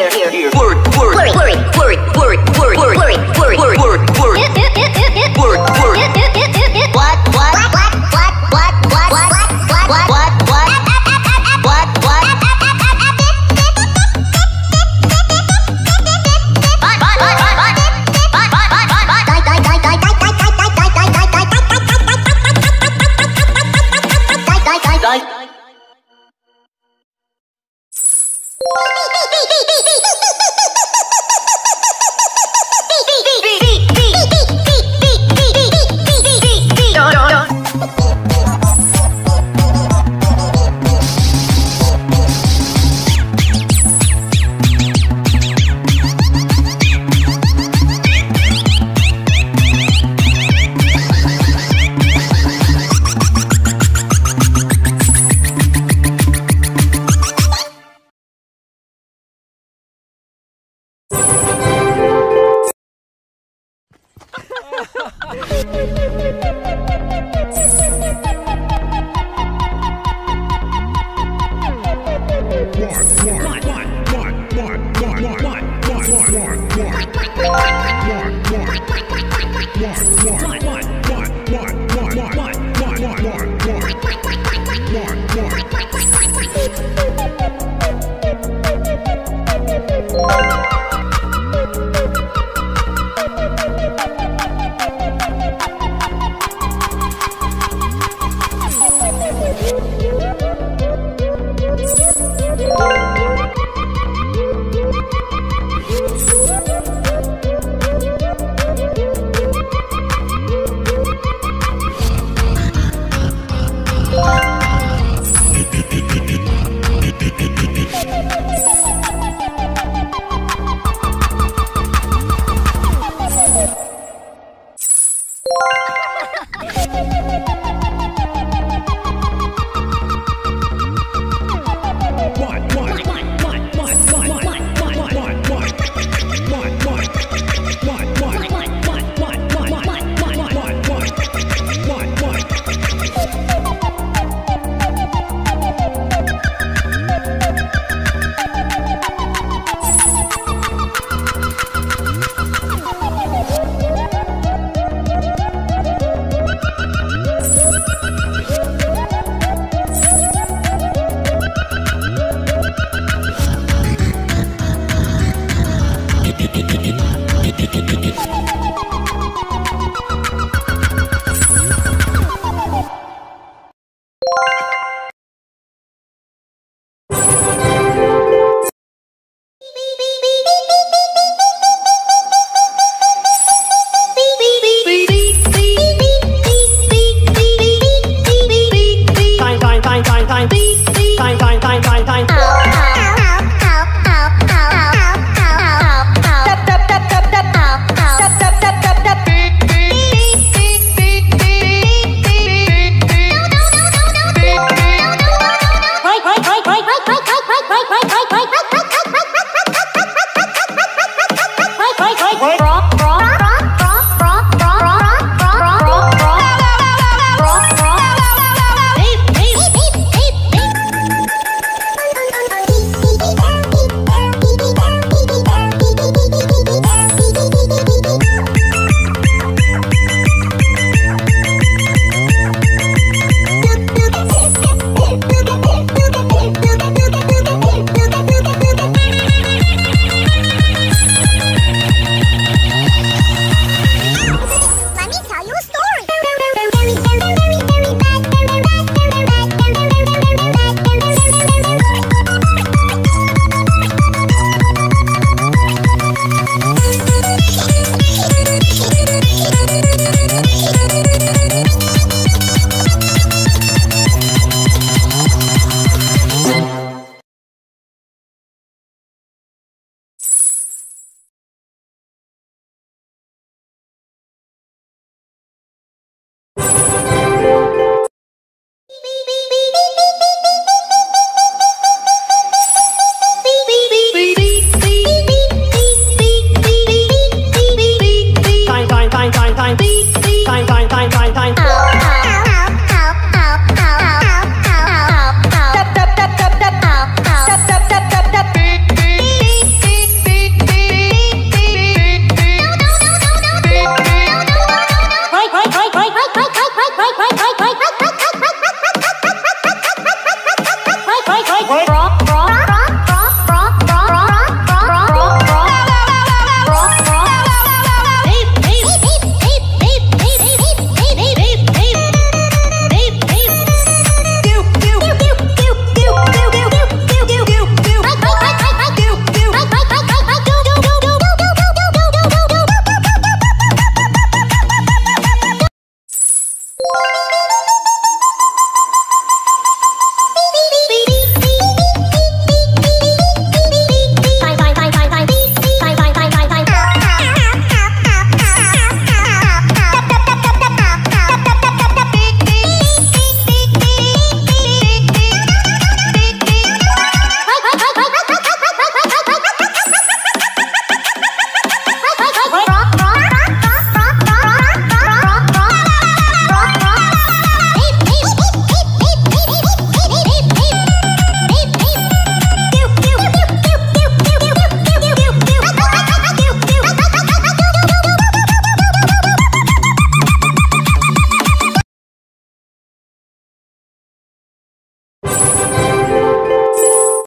Worry, worry, worry, worry, worry,